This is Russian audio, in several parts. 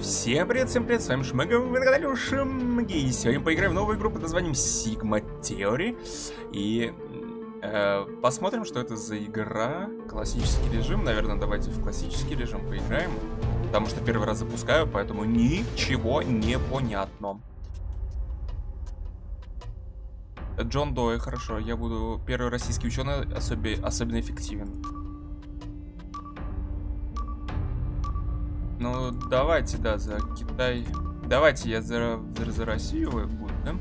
Всем привет, с вами Shmyga, вы на канале Shmyga, и сегодня поиграем в новую игру под названием Sigma Theory, и посмотрим, что это за игра. Классический режим, наверное, давайте в классический режим поиграем, потому что первый раз запускаю, поэтому ничего не понятно. Джон Дой, хорошо, я буду первый российский ученый, особенно эффективен. Ну, давайте, да, за Китай. Давайте я за Россию буду, да?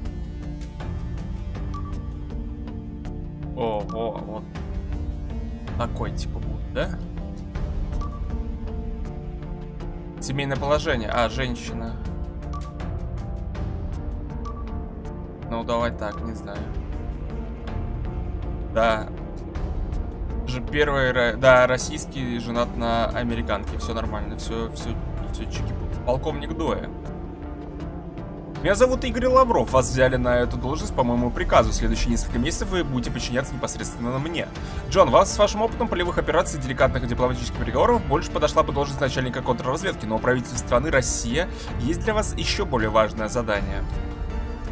Ого, вот. Такой типа будет, да? Семейное положение. А, женщина. Ну, давай так, не знаю. Да. Первый, да, российский женат на американке. Все нормально, все чики. Полковник Доя. Меня зовут Игорь Лавров. Вас взяли на эту должность по моему приказу. Следующие несколько месяцев вы будете подчиняться непосредственно мне. Джон, вас с вашим опытом полевых операций, деликатных и дипломатических переговоров больше подошла бы должность начальника контрразведки, но у правительства страны Россия есть для вас еще более важное задание.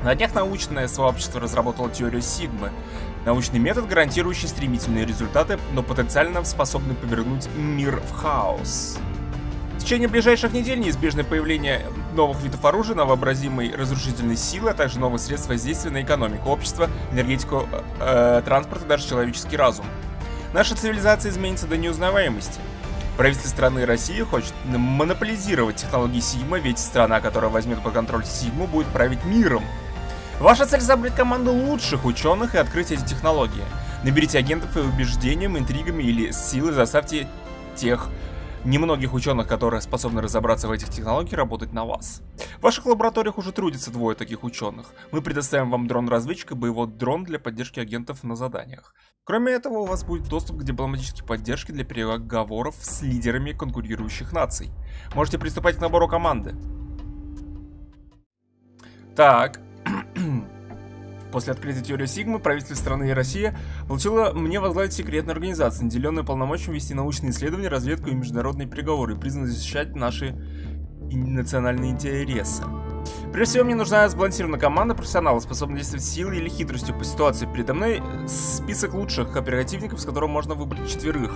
На днях научное сообщество разработало теорию Сигмы. Научный метод, гарантирующий стремительные результаты, но потенциально способный повернуть мир в хаос. В течение ближайших недель неизбежное появление новых видов оружия, новообразимой разрушительной силы, а также новых средств воздействия на экономику, общество, энергетику, транспорт и даже человеческий разум. Наша цивилизация изменится до неузнаваемости. Правительство страны России хочет монополизировать технологии Сигма, ведь страна, которая возьмет под контроль Сигму, будет править миром. Ваша цель — собрать команду лучших ученых и открыть эти технологии. Наберите агентов и убеждением, интригами или силой заставьте тех немногих ученых, которые способны разобраться в этих технологиях, работать на вас. В ваших лабораториях уже трудятся двое таких ученых. Мы предоставим вам дрон-разведчик и боевой дрон для поддержки агентов на заданиях. Кроме этого, у вас будет доступ к дипломатической поддержке для переговоров с лидерами конкурирующих наций. Можете приступать к набору команды. Так. После открытия теории Сигмы правительство страны и Россия получило мне возглавить секретную организацию, наделенную полномочием вести научные исследования, разведку и международные переговоры, и призвано защищать наши национальные интересы. Прежде всего, мне нужна сбалансированная команда профессионалов, способная действовать силой или хитростью по ситуации. Передо мной список лучших оперативников, с которым можно выбрать 4.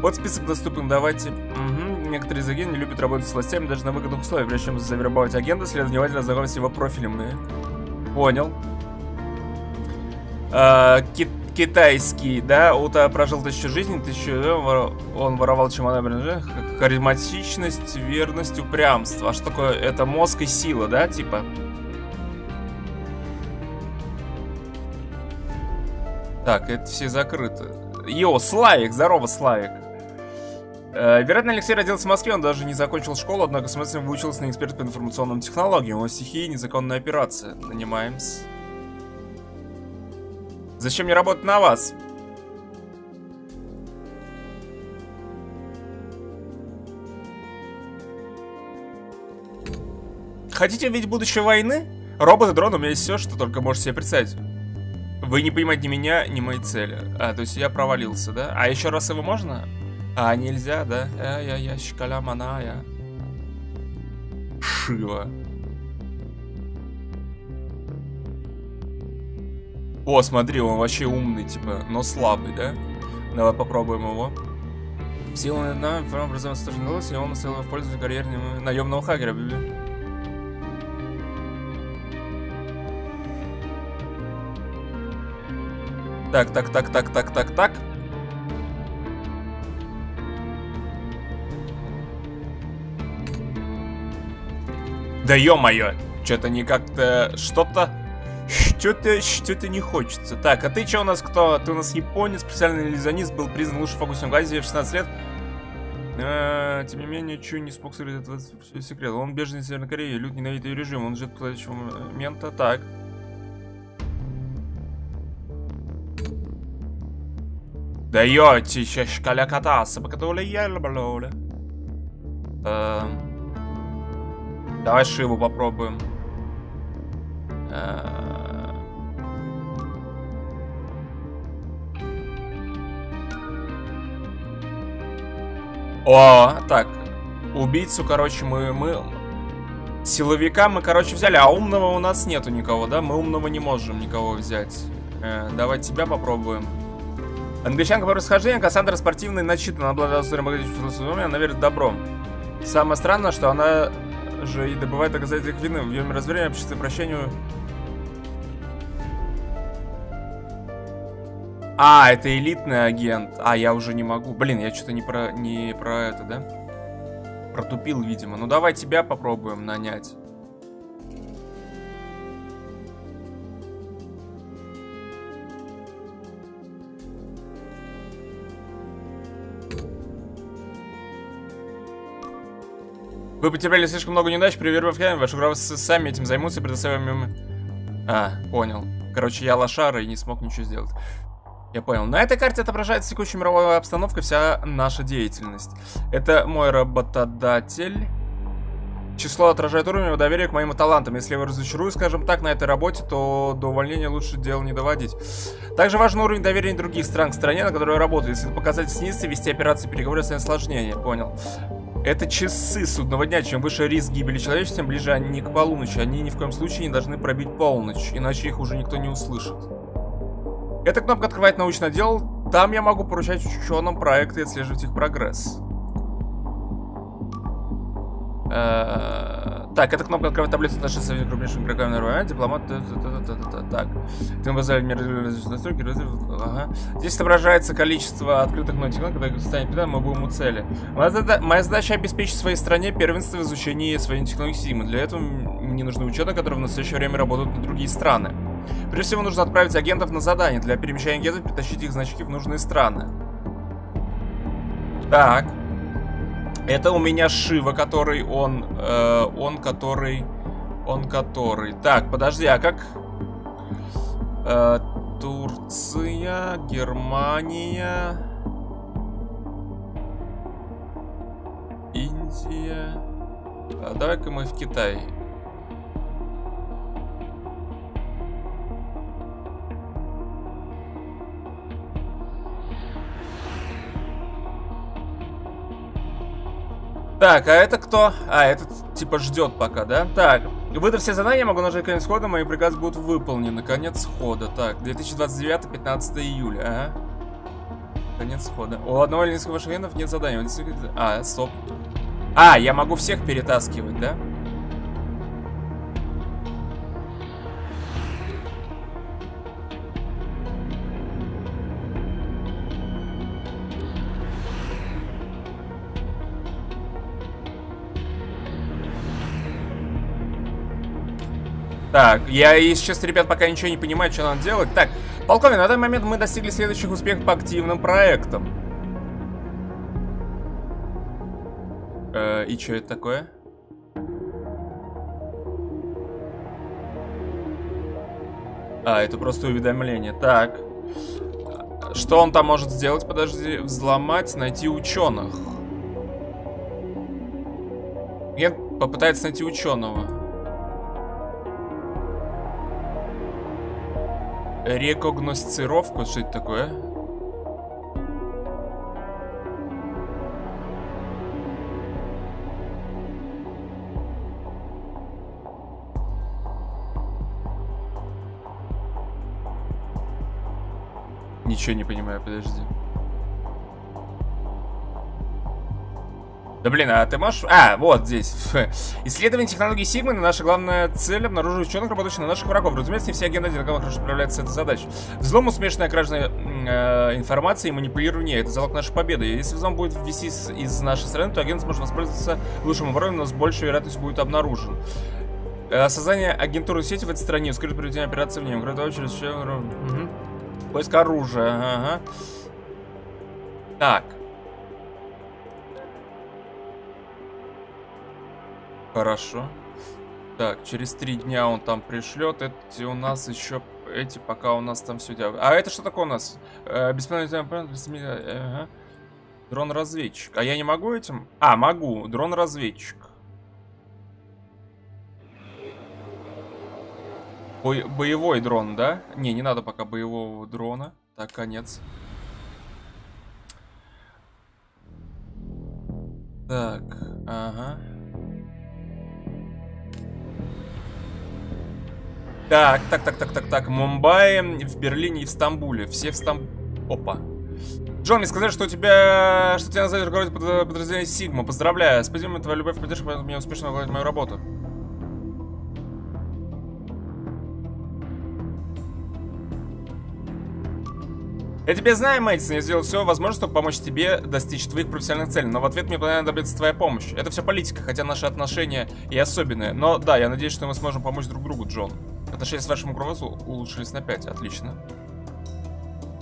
Вот список доступен, давайте. Некоторые из агентов не любят работать с властями даже на выгодных условиях, прежде чем завербовать агента, следует внимательно ознакомиться с его профилем. Понял. Китайский, да, Ута прожил 1000 жизней, 1000, он воровал чемодан. Харизматичность, верность, упрямство. А что такое? Это мозг и сила, да, типа? Так, это все закрыто. Йо, Славик, здорово, Славик. Вероятно, Алексей родился в Москве, он даже не закончил школу, однако с мыслями выучился на эксперт по информационным технологиям. Его стихия — незаконная операция. Нанимаемся. Зачем мне работать на вас? Хотите увидеть будущее войны? Робот и дрон, у меня есть все, что только можете себе представить. Вы не понимаете ни меня, ни мои цели. А, то есть я провалился, да? А еще раз его можно? А, нельзя, да? Я шкаля маная. Шива. О, смотри, он вообще умный, типа, но слабый, да? Давай попробуем его. Сила на образование тоже не удалось, и он наставил в пользу карьерного наемного хакера, биби. Так. Да ё-моё, что-то не как-то, что-то не хочется. Так, а ты чё у нас кто? Ты у нас японец, специальный иллюзионист, был признан лучшим фокусионом Газии в 16 лет. Тем не менее, чё не смог сыграть этот всё секрет. Он беженец Северной Кореи, люди ненавидят её режим, он живет в следующего момента, так. Да ё, ти ща шкаля кота, собакатуля ялбалуля. Давай Шиву попробуем. О, так. Убийцу, короче, мы... Силовика мы, короче, взяли. А умного у нас нету никого, да? Мы умного не можем никого взять. Давай тебя попробуем. Англичанка по происхождению, Кассандра спортивная, начитана. Она обладает историей богатейшего, она верит в добро. Самое странное, что она же и добывает доказательства их вины. В ее мировоззрении общество прощению... А, это элитный агент. А, я уже не могу. Блин, я что-то не про это, да? Протупил, видимо. Ну, давай тебя попробуем нанять. Вы потеряли слишком много неудач при вербовке. Ваши игроки сами этим займутся и предоставим им... А, понял. Короче, я лошара и не смог ничего сделать. Я понял. На этой карте отображается текущая мировая обстановка, вся наша деятельность. Это мой работодатель. Число отражает уровень его доверия к моим талантам. Если я его разочарую, скажем так, на этой работе, то до увольнения лучше дело не доводить. Также важен уровень доверия других стран к стране, на которой я работаю. Если показатель снизится, вести операции переговоры станет сложнее. Я понял. Это часы судного дня. Чем выше риск гибели человечества, тем ближе они к полуночи. Они ни в коем случае не должны пробить полночь, иначе их уже никто не услышит. Эта кнопка открывает научный отдел. Там я могу поручать ученым проекты и отслеживать их прогресс. Так, эта кнопка открывает таблицу отношений с крупнейшими игроками на районе. Дипломат. Так. Здесь отображается количество открытых новых, когда станет педагог, мы будем у цели. Моя задача обеспечить своей стране первенство в изучении своей технологии Сигмы. Для этого мне нужны ученые, которые в настоящее время работают на другие страны. Прежде всего нужно отправить агентов на задание. Для перемещения агентов притащить их значки в нужные страны. Так. Это у меня Шива, который он... Так, подожди, а как... Турция, Германия... Индия... А давай-ка мы в Китай... Так, а это кто? А, этот типа ждет пока, да? Так, выдав все задания, я могу нажать конец хода, мои приказы будут выполнены. Конец хода. Так, 2029, 15 июля. Ага. Конец хода. У одного или нескольких машинов нет заданий. А, стоп. А, я могу всех перетаскивать, да? Так, я, если честно, ребят, пока ничего не понимаю, что надо делать. Так, полковник, на данный момент мы достигли следующих успехов по активным проектам. И что это такое? А, это просто уведомление. Так. Что он там может сделать? Подожди, взломать, найти ученых. Нет, попытается найти ученого. Рекогносцировку, что это такое? Ничего не понимаю, подожди. Да блин, а ты можешь... А, вот здесь. Исследование технологии Сигмы — наша главная цель — обнаружить ученых, работающих на наших врагов. Разумеется, не все агенты одинаково хорошо справляются с этой задачей. Взлом, успешная кража информации и манипулирование — это залог нашей победы. Если взлом будет ввести из нашей страны, то агент сможет воспользоваться лучшим оборудованием, но с большей вероятностью будет обнаружен. Создание агентуры сети в этой стране, скрытое проведение операции в нем. Через... Поиск оружия. Ага. Так. Хорошо. Так, через 3 дня он там пришлет. Эти у нас еще... Эти пока у нас там все делают. А это что такое у нас? Беспилотный... Дрон-разведчик. А я не могу этим? А, могу. Дрон-разведчик. Боевой дрон, да? Не, не надо пока боевого дрона. Так, конец. Так, ага. Так. Мумбаи, в Берлине и в Стамбуле. Все в Стамбуле. Опа. Джон, мне сказали, что у тебя... Что тебя назовешь руководить подразделение Sigma. Поздравляю. Спасибо за твою любовь и поддержку, поэтому мне успешно наладить мою работу. Я тебя знаю, Мэдисон, я сделал все возможное, чтобы помочь тебе достичь твоих профессиональных целей, но в ответ мне постоянно добьется твоя помощь. Это все политика, хотя наши отношения и особенные. Но да, я надеюсь, что мы сможем помочь друг другу, Джон. Отношения с вашим руководством улучшились на 5, отлично.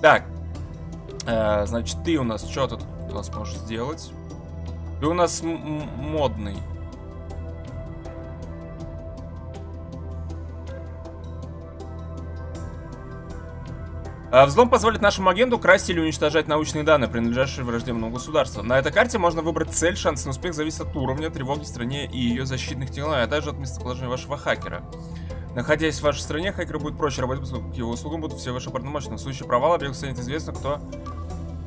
Так, значит, ты у нас, что ты тут у нас можешь сделать? Ты у нас модный. Взлом позволит нашему агенту красть или уничтожать научные данные, принадлежащие враждебному государству. На этой карте можно выбрать цель, шанс на успех зависит от уровня тревоги в стране и ее защитных технологий, а также от местоположения вашего хакера. Находясь в вашей стране, хакеру будет проще работать, поскольку к его услугам будут все ваши партномочные. В случае провала объект станет известно, кто...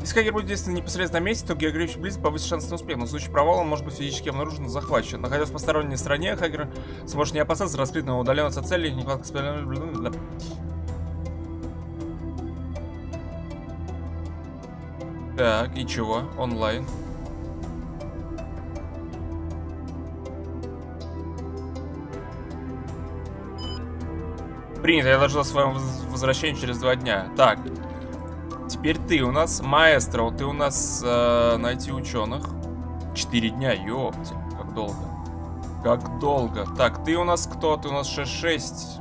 Если хакер будет действовать непосредственно на месте, то географически близко повысит шанс на успех, но в случае провала он может быть физически обнаружен и захвачен. Находясь в посторонней стране, хакер сможет не опасаться раскрытого удаленного от цели и не подоспевать... Так, и чего? Онлайн. Принято, я доложил о своем возвращении через 2 дня. Так, теперь ты у нас маэстро, ты у нас найти ученых. 4 дня, ёпти, как долго. Как долго. Так, ты у нас кто? Ты у нас 6-6.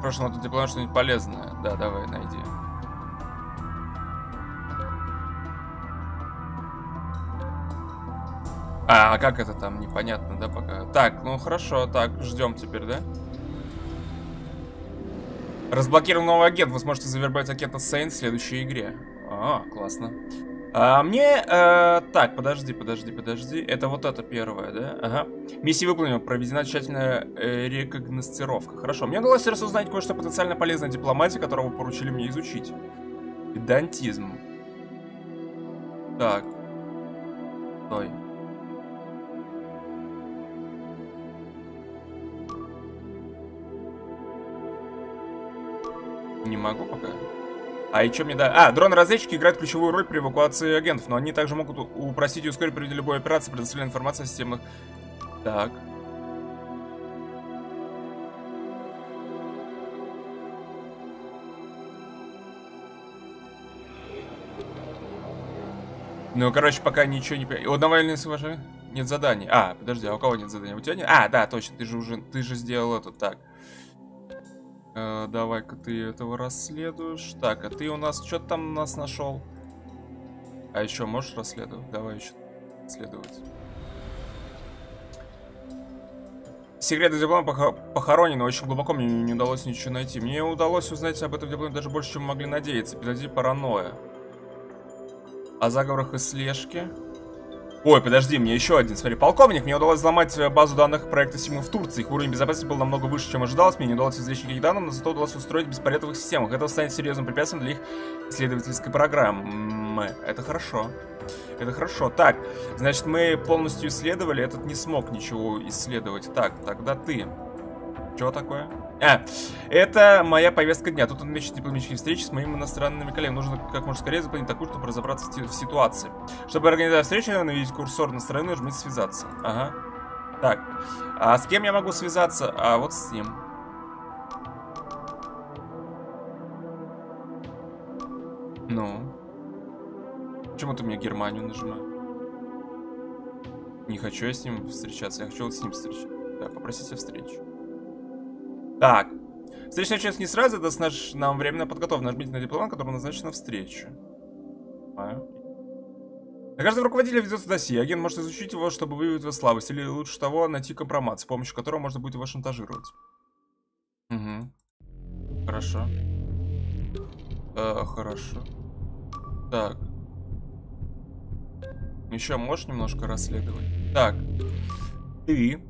Прошлом тут диплом что-нибудь полезное. Да, давай, найди. А как это там? Непонятно, да, пока? Так, ну хорошо, так, ждем теперь, да? Разблокирован новый агент. Вы сможете завербовать агента Сейн в следующей игре. А, классно. А мне... так, подожди. Это вот это первое, да? Ага. Миссия выполнена. Проведена тщательная рекогносцировка. Хорошо. Мне удалось разузнать кое-что потенциально полезное дипломатии, которого вы поручили мне изучить. Педантизм. Так. Стой. Не могу пока. А и что мне да? А, дрон-разведчики играют ключевую роль при эвакуации агентов, но они также могут упростить и ускорить проведение любой операции, предоставляя информацию о системных... Так. Ну, короче, пока ничего не... У одного или вашего нет заданий. А, подожди, а у кого нет заданий? У тебя нет? А, да, точно, ты же сделал это, так. Давай-ка ты этого расследуешь. Так, а ты у нас... Что ты там у нас нашел? А еще можешь расследовать? Давай еще расследовать. Секреты диплома похоронены. Очень глубоко мне не удалось ничего найти. Мне удалось узнать об этом дипломе даже больше, чем мы могли надеяться. Подожди, паранойя. О заговорах и слежке. Ой, подожди, мне еще один, смотри, полковник. Мне удалось взломать базу данных проекта Сигмы в Турции. Их уровень безопасности был намного выше, чем ожидалось. Мне не удалось извлечь никаких данных, но зато удалось устроить беспорядок в их системах. Это станет серьезным препятствием для их исследовательской программы. Это хорошо. Это хорошо. Так, значит, мы полностью исследовали. Этот не смог ничего исследовать. Так, тогда ты. Чего такое? А, это моя повестка дня. Тут он мечет дипломатические встречи с моими иностранными коллегами. Нужно как можно скорее заполнить такую, чтобы разобраться в ситуации. Чтобы организовать встречу, надо навести курсор на сторону и жмите связаться. Ага. Так. А с кем я могу связаться? А вот с ним. Ну. Почему ты мне Германию нажимаешь? Не хочу я с ним встречаться. Я хочу вот с ним встречаться. Да, попросите встречу. Так, встреча начнется не сразу, даст нам временно подготовку. Нажмите на дипломат, который назначен на встречу. На каждого руководителя ведется досье. Агент может изучить его, чтобы выявить его слабость. Или лучше того, найти компромат, с помощью которого можно будет его шантажировать. Угу. Хорошо. Хорошо. Так. Еще можешь немножко расследовать? Так. Ты...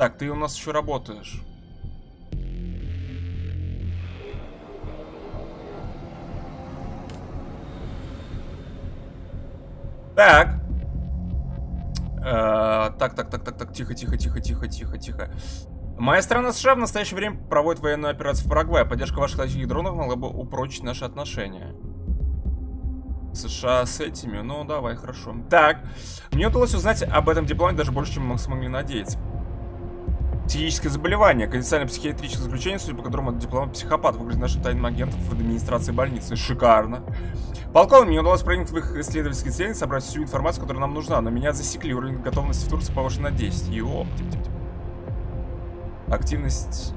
Так, ты у нас еще работаешь. Так. Так, тихо. Моя страна США в настоящее время проводит военную операцию в Парагвае. Поддержка ваших латинских дронов могла бы упрочить наши отношения. США с этими, ну давай, хорошо. Так, мне удалось узнать об этом дипломате даже больше, чем мы смогли надеяться. Психическое заболевание, конфиденциальное психиатрическое заключение, судя по которому этот дипломат-психопат выглядит нашим тайным агентом в администрации больницы. Шикарно. Полковник, мне удалось проникнуть в их исследовательский центр, собрать всю информацию, которая нам нужна, но меня засекли, уровень готовности в Турции повышен на 10. Йоп. Активность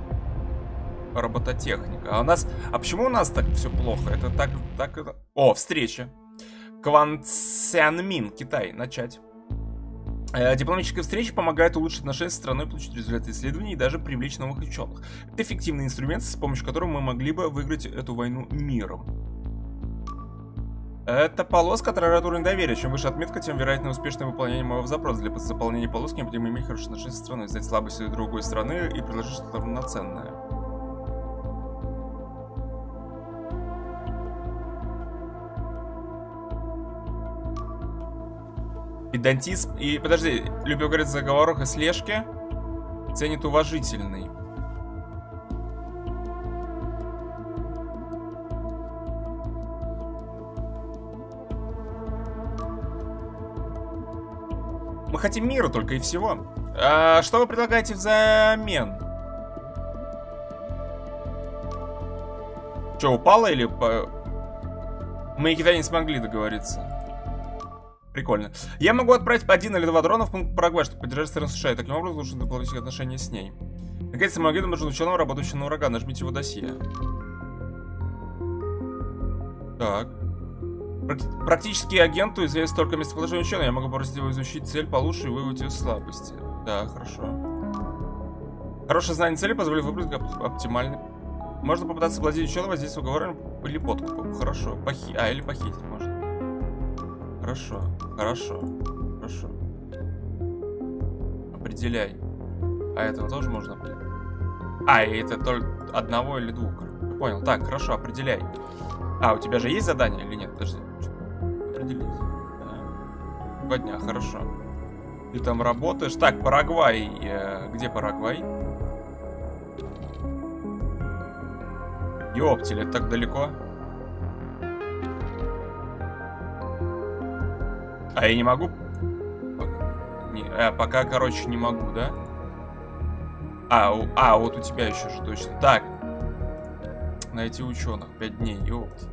робототехника. А у нас... А почему у нас так все плохо? Это так это... О, встреча. Кванцянмин, Китай. Начать. Дипломатическая встреча помогает улучшить отношения с страной, получить результаты исследований и даже привлечь новых ученых. Это эффективный инструмент, с помощью которого мы могли бы выиграть эту войну миром. Это полоска температуры недоверия. Чем выше отметка, тем вероятно успешное выполнение моего запроса. Для заполнения полоски необходимо иметь хорошие отношения со страной, знать слабости другой страны и предложить что-то равноценное. Педантизм и... Подожди, любил говорить о заговорах и слежке. Ценит уважительный. Мы хотим мира только и всего. А что вы предлагаете взамен? Что, упало или... Мы и Китай не смогли договориться. Прикольно. Я могу отправить 1 или 2 дрона в пункт Парагвай, чтобы поддержать страну США, и таким образом лучше дополнительные отношения с ней. Наконец-то мы агентом нужен ученого, работающего на ураган. Нажмите его досье. Так. Практически агенту известно только местоположение ученого. Я могу попросить его изучить цель получше и выявить ее слабости. Да, хорошо. Хорошее знание цели позволит выбрать оптимальный. Можно попытаться владеть ученого здесь уговором или подкупом. Хорошо. Или похитить можно. Хорошо. Определяй. А этого тоже можно определить? А, и это только 1 или 2. Понял. Так, хорошо, определяй. А, у тебя же есть задание или нет? Подожди. Определить. Да. 2 дня, хорошо. Ты там работаешь. Так, Парагвай. Где Парагвай? Ёптель, это так далеко. А я не могу? Пока, короче, не могу, да? Вот у тебя еще же точно. Так. Найти ученых. 5 дней. Ёптить.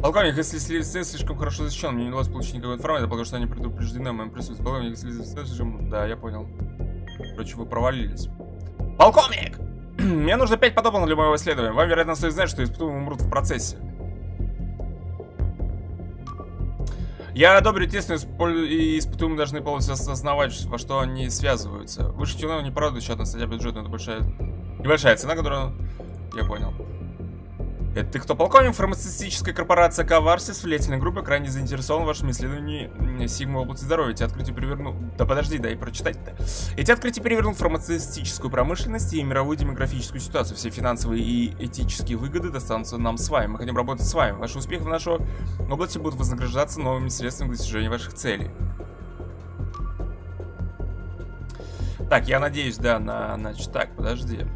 Полковник, если следствие слишком хорошо защищен, мне не удалось получить никакой информации, потому что они предупреждены о моем присутствии. Полковник, если следствие слишком... Да, я понял. Короче, вы провалились. Полковник! Мне нужно 5 подопытных для моего исследования. Вам, вероятно, стоит знать, что испытуемые умрут в процессе. Я одобрю тесную и испытуемые должны полностью осознавать, во что они связываются. Выше тюна не правда еще одна статья бюджета, это небольшая цена, которую... Я понял. Это ты кто? Полковник, фармацевтическая корпорация Коварсис, влиятельная группа, крайне заинтересована в вашем исследовании Сигмы в области здоровья. Эти открытия перевернут... Да подожди, дай прочитать-то. Эти открытия перевернут фармацевтическую промышленность и мировую демографическую ситуацию. Все финансовые и этические выгоды достанутся нам с вами. Мы хотим работать с вами. Ваши успехи в нашей области будут вознаграждаться новыми средствами к достижению ваших целей. Так, я надеюсь, да, на... Значит, так, подожди.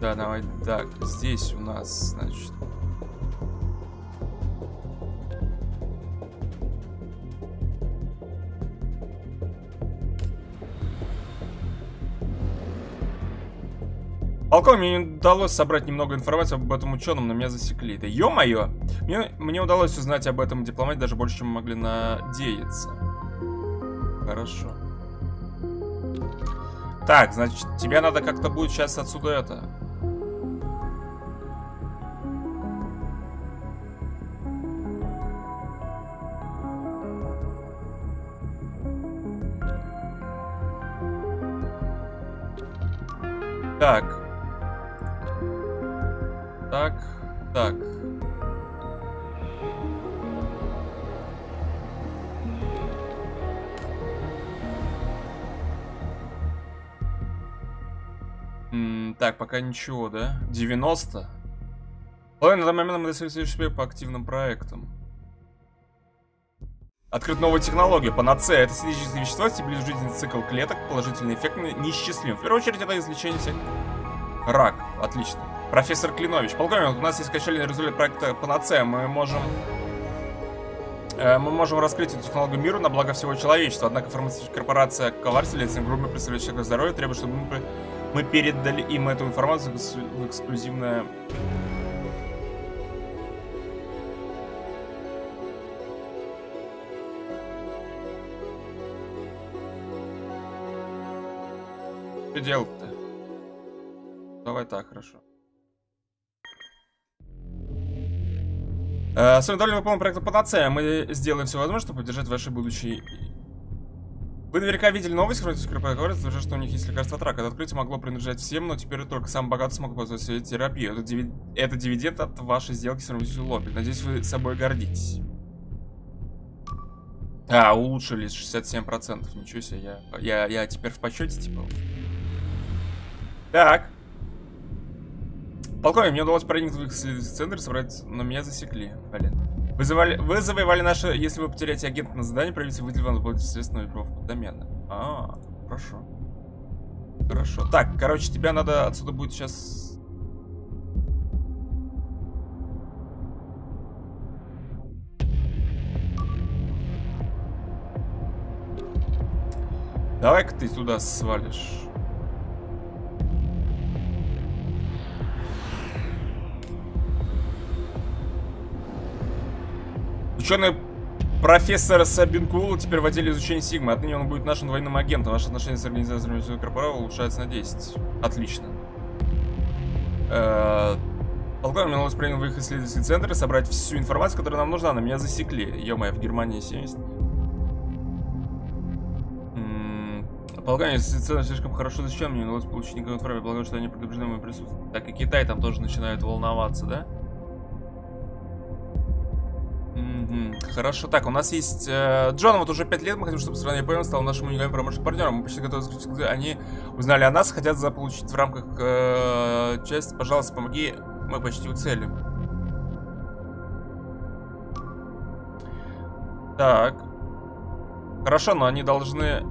Да, давай, так, здесь у нас, значит... Полковник, мне не удалось собрать немного информации об этом ученом, но меня засекли. Да ё-моё! Мне удалось узнать об этом дипломате даже больше, чем мы могли надеяться. Хорошо. Так, значит, тебя надо как-то будет сейчас отсюда это... Так. Так, пока ничего, да? 90. Половина на данный момент мы достигли себе по активным проектам. Открыт новая технология, панацея. Это синтетические вещества, стабилизирует жизненный цикл клеток, положительный эффект неисчислим. В первую очередь это излечение всех. Рак, отлично. Профессор Клинович. Полковник, у нас есть качальный результат проекта панацея. Мы можем раскрыть эту технологию миру на благо всего человечества. Однако фармацевтическая корпорация Коварсис, лицевая группа, представляющая человека здоровья, требует, чтобы мы передали им эту информацию в эксклюзивное... Что делать-то? Давай так, хорошо. С вами довольны выполнен проект Панацея. Мы сделаем все возможное, чтобы поддержать ваши будущие... Вы наверняка видели новость, что у них есть лекарство от рака. Это открытие могло принадлежать всем, но теперь только самые богатые смогут позволить себе терапию. Это дивиденд от вашей сделки с фармацевтическим лобби. Надеюсь, вы собой гордитесь. А, улучшились 67%. Ничего себе, я теперь в почете, типа. Так. Полковник, мне удалось проникнуть в их следующий центр и собрать, но меня засекли. Блин. Вы завоевали наше... Если вы потеряете агента на задании, правительство выделило вам дополнительные средства на ветровку домена. Хорошо. Хорошо. Так, короче, тебя надо отсюда будет сейчас... Давай-ка ты туда свалишь. Ученый профессор Сабинкула теперь в отделе изучения Сигмы. Отныне он будет нашим двойным агентом. Ваши отношения с организацией корпорации улучшаются на 10. Отлично. Полковник, мне удалось принять в их исследовательский центр и собрать всю информацию, которая нам нужна. На меня засекли. Ё-моё, в Германии 70. Полковник, центр слишком хорошо защищен. Мне удалось получить никакой информации. Полагаю, что они предупреждены моим присутствием. Так и Китай там тоже начинает волноваться, да? Хорошо, так, у нас есть Джон, вот уже 5 лет мы хотим, чтобы страна Япония стала нашим уникальным промышленным партнером. Мы почти готовы к... Они узнали о нас, хотят заполучить в рамках части. Пожалуйста, помоги, мы почти у цели. Так. Хорошо, но они должны...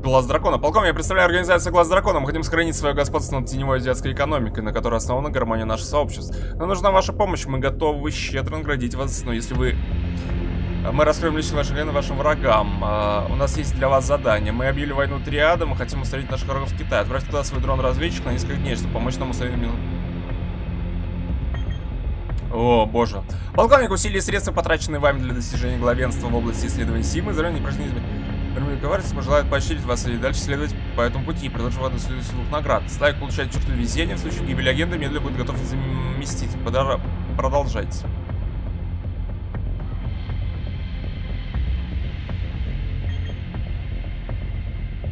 Глаз Дракона. Полковник, я представляю организацию Глаз Дракона. Мы хотим сохранить свое господство над теневой азиатской экономикой, на которой основана гармония наших сообществ. Нам нужна ваша помощь. Мы готовы щедро наградить вас, но если вы... Мы раскроем лично ваши члены вашим врагам. У нас есть для вас задание. Мы объявили войну триады, мы хотим устранить наших врагов в Китае. Отправьте туда свой дрон-разведчик на несколько дней, чтобы помочь нам устранить... О, боже. Полковник, усилия и средства, потраченные вами для достижения главенства в области исследований Сигмы, заранее непрочнизм. Коварсис пожелает поощрить вас и дальше следовать по этому пути и предложить вам следующих двух наград. Славик получает черту везения, в случае гибели агента медленно будет готов заместить. Продолжайте.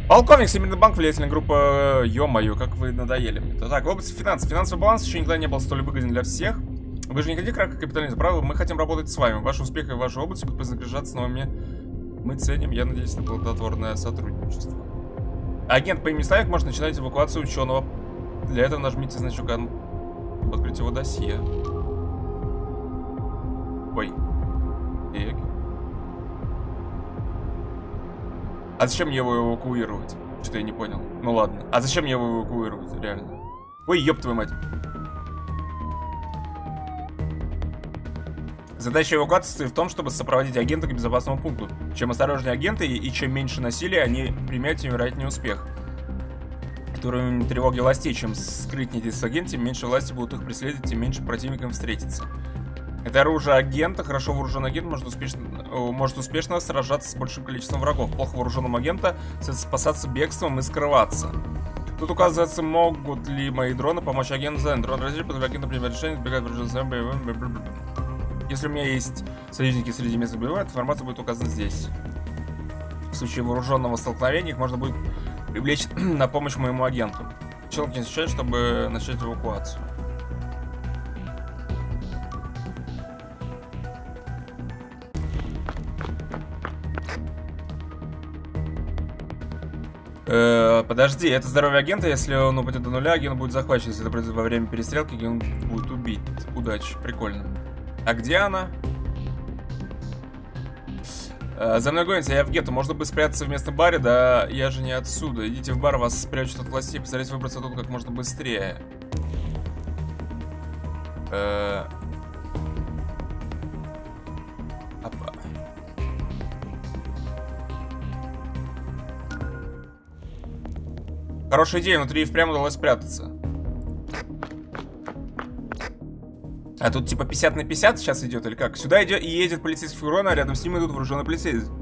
Полковник, Семерный банк, влиятельная группа... Ё-моё, как вы надоели мне. Так, в области финансов. Финансовый баланс еще никогда не был столь выгоден для всех. Вы же не хотите краха капитализма, правда? Мы хотим работать с вами. Ваши успехи в вашей области будут вознаграждаться новыми... Мы ценим, я надеюсь, на плодотворное сотрудничество. Агент по имени Славик может начинать эвакуацию ученого. Для этого нажмите значок «Открыть его досье». Ой. Так. А зачем мне его эвакуировать? Что-то я не понял. Ну ладно. А зачем мне его эвакуировать? Реально. Ой, ёб твою мать. Задача эвакуации состоит в том, чтобы сопроводить агента к безопасному пункту. Чем осторожнее агенты и чем меньше насилия, они примят, тем вероятнее успех, который тревоги властей. Чем скрытнее действует агент, тем меньше власти будут их преследовать, тем меньше противникам встретиться. Это оружие агента. Хорошо вооруженный агент может успешно сражаться с большим количеством врагов. Плохо вооруженного агента следует спасаться бегством и скрываться. Тут указывается, могут ли мои дроны помочь агенту. Дрон-разведчик, который агент принимает решение, избегает вооруженного. Если у меня есть союзники среди местных боевиков, информация будет указана здесь. В случае вооруженного столкновения их можно будет привлечь на помощь моему агенту. Щелкни сейчас, чтобы начать эвакуацию. Подожди, это здоровье агента, если он упадет до нуля, агент будет захвачен. Если это произойдет во время перестрелки, агент будет убит. Удачи, прикольно. А где она? За мной гонится, я в гетто. Можно бы спрятаться в местном баре, да я же не отсюда. Идите в бар, вас спрячут от властей, постарайтесь выбраться оттуда как можно быстрее. Опа. Хорошая идея, внутри и впрямь удалось спрятаться. А тут типа 50 на 50 сейчас идет или как? Сюда идет и едет полицейский фургон, а рядом с ним идут вооруженные полицейские.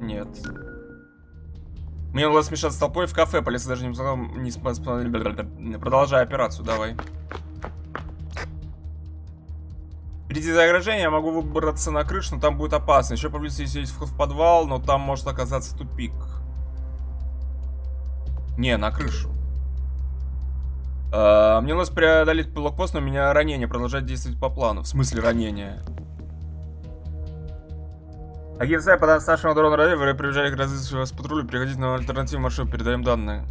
Нет. Мне удалось смешаться с толпой в кафе, полиция даже не продолжая операцию, давай. Впереди за ограждение, я могу выбраться на крышу, но там будет опасно. Еще поблизости есть вход в подвал, но там может оказаться тупик. Не, на крышу. Мне удалось преодолеть блокпост, но у меня ранение, продолжать действовать по плану. В смысле ранение? Агент Сай, под старшим дрона Рави, вы приезжали к разыскивающему патрулю, переходите на альтернативный маршрут, передаем данные.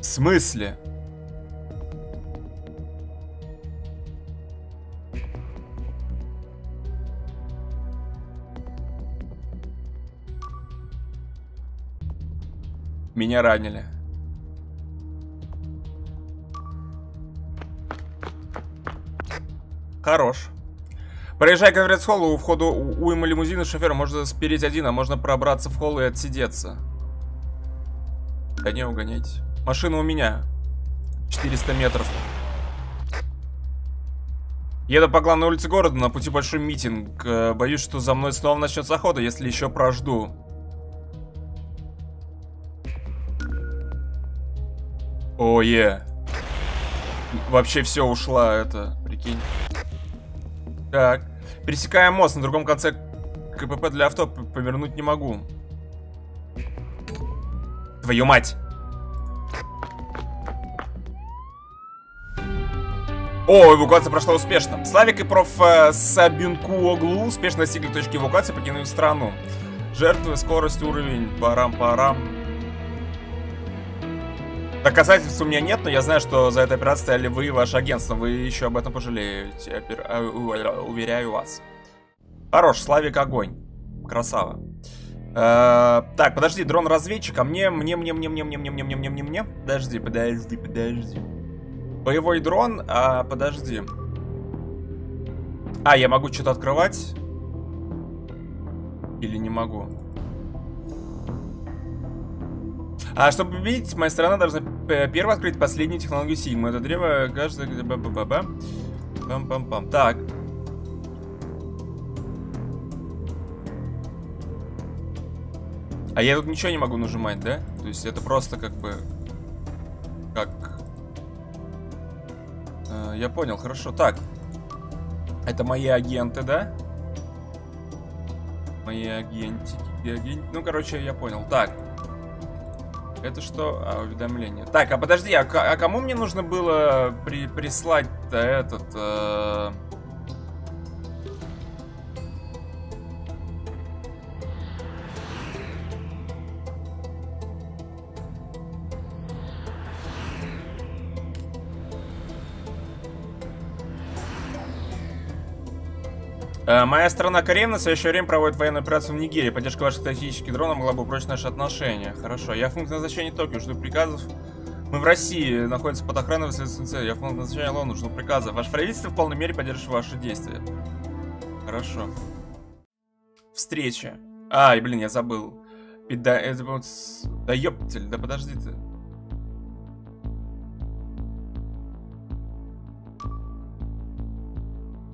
В смысле? Меня ранили. Хорош. Проезжай конференц-холл, у входа уйма лимузина шофера. Можно спереть один, а можно пробраться в холл и отсидеться. Да не угоняйте. Машина у меня. 400 метров. Еду по главной улице города, на пути большой митинг. Боюсь, что за мной снова начнется охота, если еще прожду. Ое. Вообще все ушла, это, прикинь. Так. Пересекаем мост, на другом конце КПП для авто, повернуть не могу. Твою мать! О, эвакуация прошла успешно. Славик и профессор Сабинкула успешно достигли точки эвакуации, покинули страну. Жертвы, скорость, уровень, парам-парам. Доказательств у меня нет, но я знаю, что за этой операцией стояли вы и ваше агентство. Вы еще об этом пожалеете, уверяю вас. Хорош, Славик, огонь. Красава. Так, подожди, дрон-разведчик, а мне. Подожди. Боевой дрон, а подожди. А, я могу что-то открывать? Или не могу? А чтобы победить, моя сторона должна первой открыть последнюю технологию Sigma. Это древо каждый... Бам-бам-бам. Так. А я тут ничего не могу нажимать, да? То есть это просто как бы... Как... Я понял, хорошо. Так. Это мои агенты, да? Мои агентики. Ну, короче, я понял. Так. Это что? А, уведомление. Так, а подожди, а кому мне нужно было прислать-то этот... Моя страна Карена в следующее время проводит военную операцию в Нигерии. Поддержка ваших тактических дронов могла бы упрочить наши отношения. Хорошо. Я функция назначения Токио, жду приказов. Мы в России, находимся под охраной в следствии. Я функция назначения Лондона, жду приказов. Ваше правительство в полной мере поддерживает ваши действия. Хорошо. Встреча. Ай, блин, я забыл. Да ёптель, да подожди ты.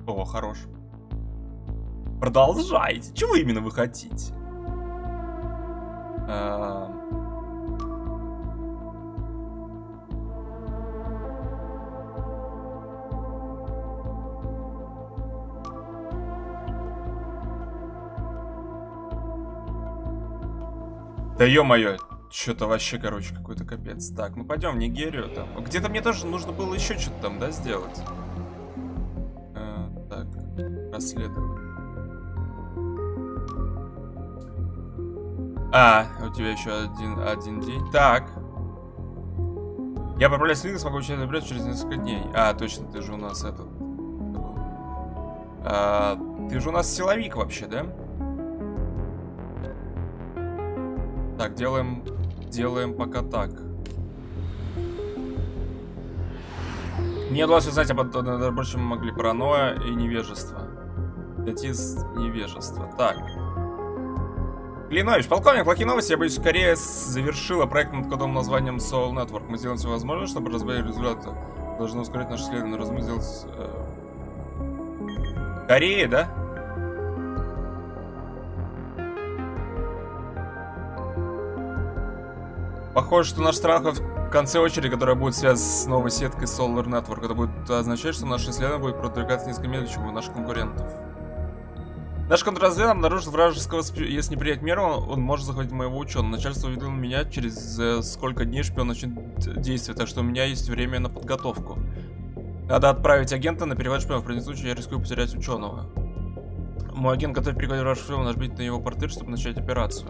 О, хорош. Продолжайте. Чего именно вы хотите? Да ё-моё, что-то вообще, короче, какой-то капец. Так, ну пойдем в Нигерию там. Где-то мне тоже нужно было еще что-то там, да, сделать? расследование. А, у тебя еще один день. Так. Я поправляю слинг, смогу учить набрать через несколько дней. А, точно, ты же у нас этот. А, ты же у нас силовик вообще, да? Так, делаем. Делаем пока так. Мне удалось узнать об этом, могли паранойя и невежество. Датис невежества. Так. Клинович, полковник, плохие новости. Я, боюсь, скорее завершила проект над кодовым названием Soul Network. Мы сделаем все возможное, чтобы разбавить результаты. Должны ускорить наше следование. Размыть сделать... Скорее, да? Похоже, что наш страх в конце очереди, которая будет связана с новой сеткой Solar Network, это будет означать, что наше исследование будет продвигаться несколько медленнее, чем у наших конкурентов. Наш контрразведка обнаружил вражеского, если не принять меру, он может захватить моего ученого. Начальство увидело меня, через сколько дней шпион начнет действовать, так что у меня есть время на подготовку. Надо отправить агента на перевод шпиона, в противном случае я рискую потерять ученого. Мой агент готов переговорить вражеского шпиона, нажмите на его портрет, чтобы начать операцию.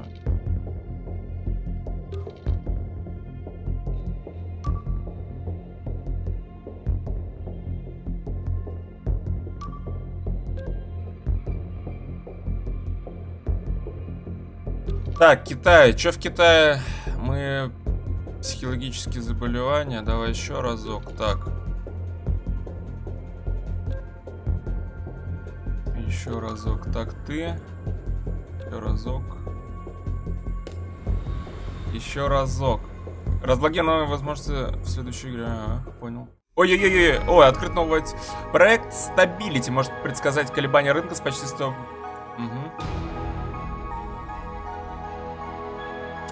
Так, Китай. Чё в Китае? Мы... Психологические заболевания. Давай еще разок. Так. Еще разок. Так, ты. Еще разок. Еще разок. Разблокируй новые возможности в следующей игре. Ага, понял. Ой-ой-ой-ой. Ой, открыт новый проект Stability. Может предсказать колебания рынка с почти 100... Угу.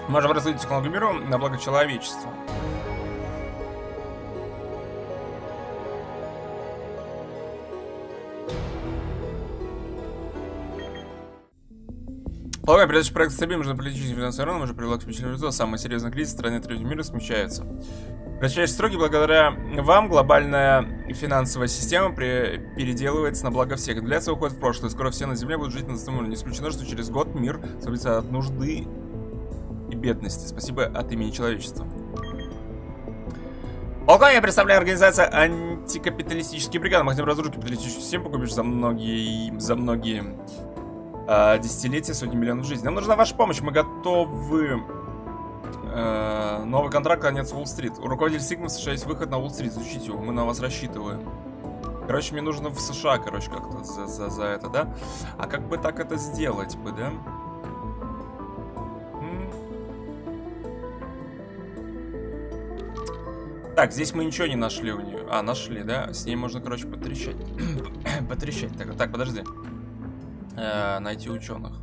Можем развить технологию мира на благо человечества. Половая передача проекта «Стабиль» можно политически финансировано, уже привела к смещению результату. Самый серьезный кризис страны третьего мира смещается. Кратчайшие сроки, благодаря вам, глобальная финансовая система переделывается на благо всех. Инфляция уходит в прошлое, скоро все на Земле будут жить на заступном. Не исключено, что через год мир соберется от нужды и бедности. Спасибо от имени человечества. Полковник, я представляю организацию антикапиталистические бригады. Мы хотим разрушить капиталистическую систему, погубишь за многие десятилетия, сотни миллионов жизней. Нам нужна ваша помощь. Мы готовы. Новый контракт, конец Уолл-стрит. У руководителя Sigma в США есть выход на Уолл-стрит. Изучите его. Мы на вас рассчитываем. Короче, мне нужно в США, короче, как-то за это, да? А как бы так это сделать бы, да? Так, здесь мы ничего не нашли у нее. А, нашли, да? С ней можно, короче, потрещать. Потрещать. Так, подожди. Найти ученых.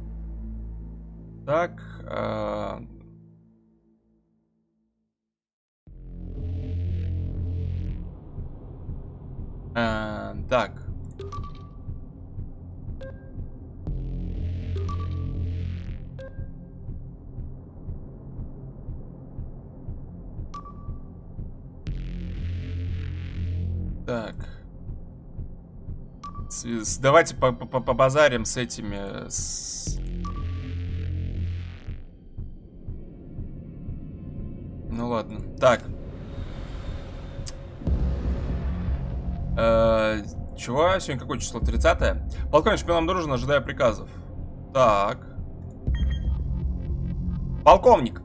Так. Так. Так. Давайте побазарим с этими. Ну ладно. Так. Чего? Сегодня какое число? 30-е? Полковник, шпионам дружен, ожидая приказов. Так. Полковник!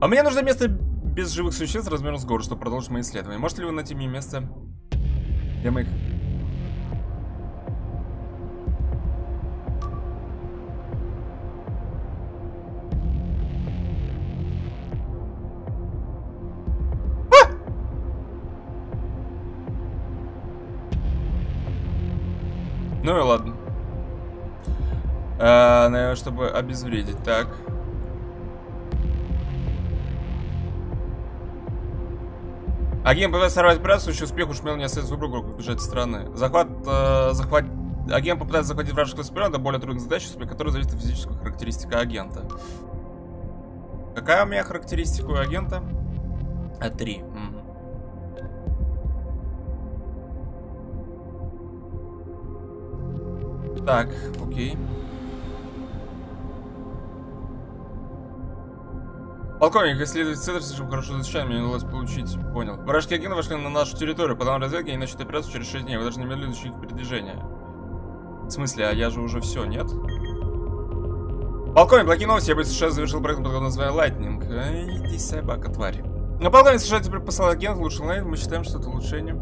А мне нужно место без живых существ размером с гору, чтобы продолжить мои исследования. Можете ли вы найти мне место... Для моих... Ну и ладно. Наверное, чтобы обезвредить. Так. Агент пытается сорвать операцию, еще успех, уж не остается выбора, как бежать из страны. Агент попытается захватить вражеского шпиона, это более трудная задача, успех которой зависит от физической характеристики агента. Какая у меня характеристика у агента? А3. Так, окей. Полковник, исследователь Центра слишком хорошо изучает, мне удалось получить. Понял. Вражеские агенты вошли на нашу территорию, потом разведки и начали операцию через 6 дней. Вы должны медленно изучить их передвижение. В смысле, а я же уже все, нет? Полковник, плохие новости, я бы сейчас завершил проект под названием Lightning. Ай, иди, собака, тварь. Но полковник США теперь послал агент, лучше Lightning, мы считаем, что это улучшение.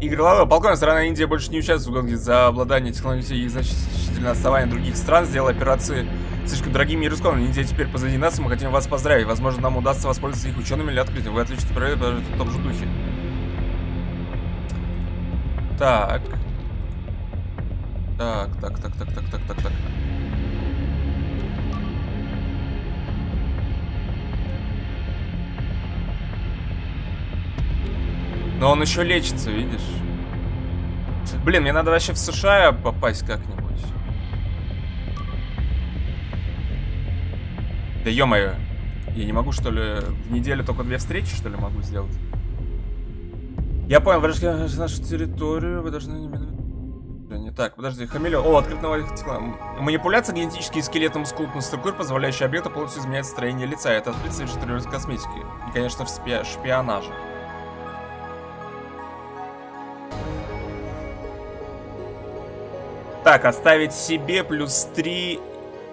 Игорь Лавров, полковник, страна Индия больше не участвует в гонке за обладание технологией и значительное отставание других стран, сделала операции слишком дорогими и рискованными. Индия теперь позади нас, и мы хотим вас поздравить. Возможно, нам удастся воспользоваться их учеными или открытием. Вы отлично проявили в том же духе. Так. Так. Но он еще лечится, видишь? Блин, мне надо вообще в США попасть как-нибудь. Да ё-моё. Я не могу, что ли, в неделю только 2 встречи, что ли, могу сделать? Я понял, вражки нашу территорию, вы должны немедленно... Не так, подожди, хамелеон. О, открыт новая технология. Манипуляция генетически и скелетом скулпных структур, позволяющая объекту полностью изменять строение лица. Это отличие в косметики. И, конечно, в шпионаже. Так, оставить себе +3.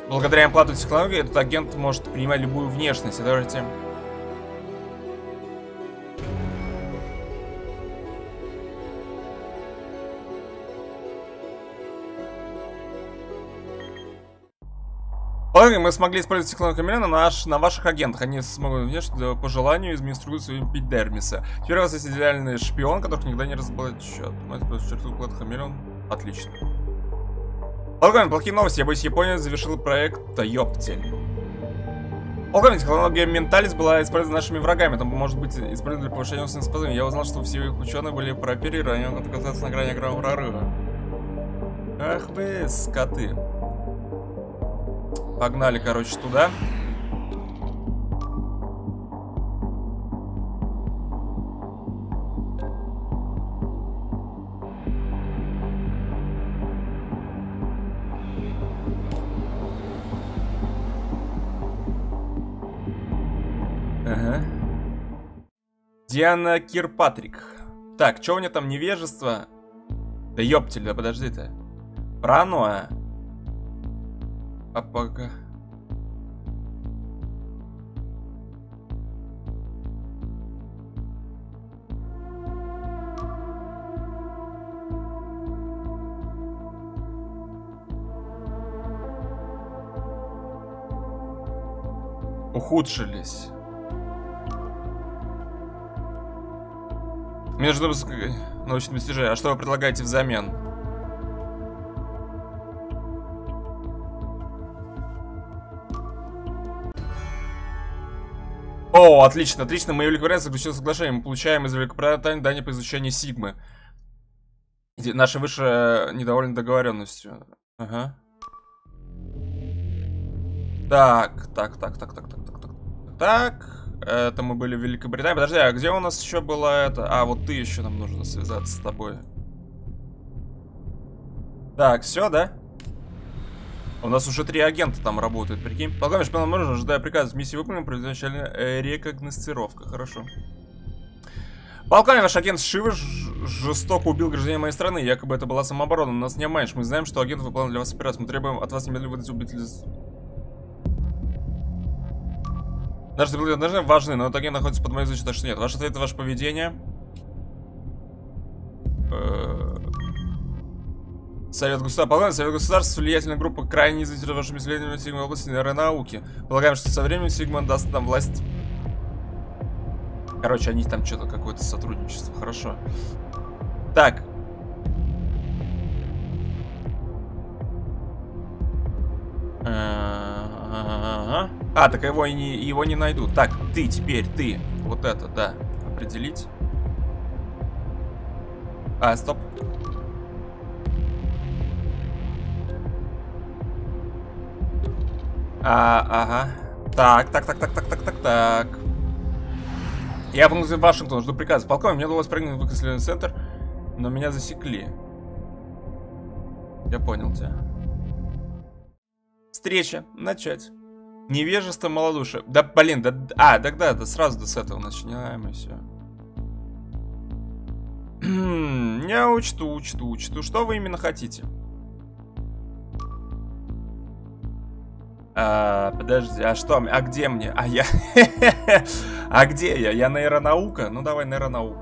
Благодаря оплату технологии этот агент может принимать любую внешность. Давайте. Мы смогли использовать циклон Хамелеона на ваших агентах. Они смогут внешне по желанию изменить структуру эпидермиса. Теперь у вас есть идеальный шпион, которых никогда не разоблачат. Мать, черту, клад Хамелеон. Отлично. Полковник, плохие новости. Я боюсь, Япония завершила проект Ёптель. Полковник, технология Менталис была использована нашими врагами. Там может быть использована для повышения умственных способностей. Я узнал, что все их ученые были прооперированы. Они оказались на грани прорыва. Ах вы, скоты. Погнали, короче, туда. Ага. Диана Кирпатрик. Так, что у меня там невежество? Да ёптель, да подожди-то. Паранойя. А пока... Ухудшились. Между научными достижениями. А что вы предлагаете взамен? О, отлично, отлично. Мы великобританцы заключили соглашение. Мы получаем из Великобритании данные по изучению Сигмы. Наши выше недовольны договоренностью. Ага. Так. Это мы были в Великобритании. Подожди, а где у нас еще было это? А, вот ты еще нам нужно связаться с тобой. Так, все, да? У нас уже 3 агента там работают, прикинь. Полковник, шпион обнаружен, ожидая приказа. Миссия выполнена, проведена начальная рекогносцировка. Хорошо. Полковник, наш агент Шива жестоко убил гражданина моей страны. Якобы это была самооборона. Нас не обманешь. Мы знаем, что агент выполнил для вас операцию. Мы требуем от вас немедленно выдать убителя. Наши заблуждения важны, но этот агент находится под моей защитой, так что нет. Ваш ответ, ваше поведение. Совет государства. Полковник, Совет государства, влиятельная группа, крайне заинтересована вашими исследованиями в Сигма области нейронауки. Полагаем, что со временем Сигма даст нам власть. Короче, они там что-то, какое-то сотрудничество. Хорошо. Так. А, так его не найду. Так, ты теперь, ты. Вот это, да. Определить. А, стоп. А, ага. Так. Я вынужден в Вашингтон, жду приказа. Полковник, мне удалось прыгнуть в выкосленный центр, но меня засекли. Я понял тебя. Встреча. Начать. Невежество, малодушие. Да, блин, да... А, тогда да, сразу с этого начинаем и все. Я учту. Что вы именно хотите? А, подожди, а что? А где мне? А я... А где я? Я нейронаука? Ну давай нейронауку.